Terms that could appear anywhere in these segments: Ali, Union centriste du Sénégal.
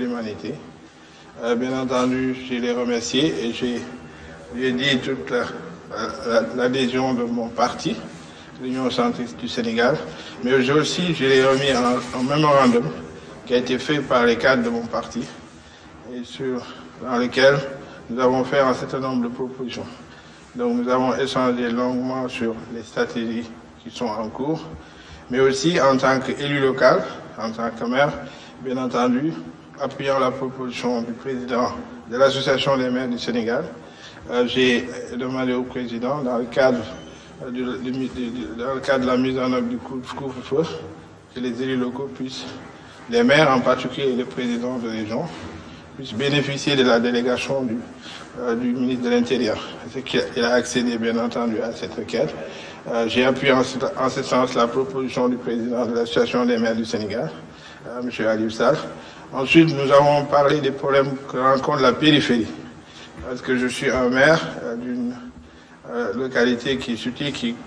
l'humanité. Bien entendu, je les remercié et j'ai dit toute l'adhésion de mon parti, l'Union centriste du Sénégal, mais aussi je l'ai remis en mémorandum qui a été fait par les cadres de mon parti et dans lequel nous avons fait un certain nombre de propositions. Donc nous avons échangé longuement sur les stratégies qui sont en cours, mais aussi en tant qu'élu local, en tant que maire, bien entendu, appuyant la proposition du président de l'Association des maires du Sénégal. J'ai demandé au président, dans le cadre de la mise en œuvre du couvre-feu, que les élus locaux puissent, les maires en particulier et les présidents de région, puissent bénéficier de la délégation du ministre de l'Intérieur. Il a accédé bien entendu à cette requête. J'ai appuyé en ce sens la proposition du président de l'Association des maires du Sénégal, M. Ali. Ensuite, nous avons parlé des problèmes que rencontre la périphérie, parce que je suis un maire d'une localité qui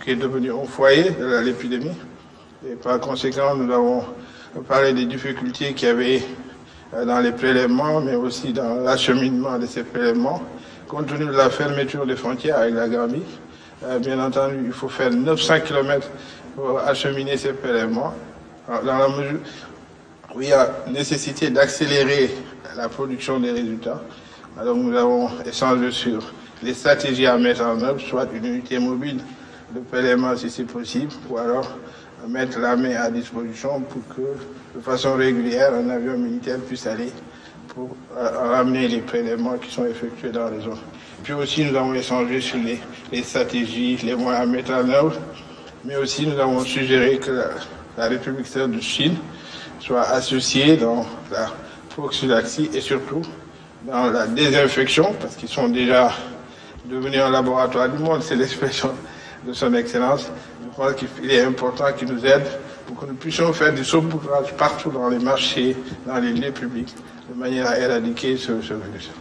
est devenue un foyer de l'épidémie. Et par conséquent, nous avons parlé des difficultés qu'il y avait dans les prélèvements, mais aussi dans l'acheminement de ces prélèvements, compte tenu de la fermeture des frontières avec la Gambie. Bien entendu, il faut faire 900 km pour acheminer ces prélèvements, dans la mesure où il y a nécessité d'accélérer la production des résultats. Alors nous avons échangé sur les stratégies à mettre en œuvre, soit une unité mobile de prélèvement si c'est possible, ou alors mettre l'armée à disposition pour que, de façon régulière, un avion militaire puisse aller pour ramener les prélèvements qui sont effectués dans les zones. Puis aussi, nous avons échangé sur les stratégies, les moyens à mettre en œuvre, mais aussi nous avons suggéré que la République de Chine soit associée dans la prophylaxie et surtout dans la désinfection, parce qu'ils sont déjà devenus un laboratoire du monde, c'est l'expression de son excellence. Je crois qu'il est important qu'il nous aide pour que nous puissions faire du saupoudrage partout dans les marchés, dans les lieux publics, de manière à éradiquer ce virus.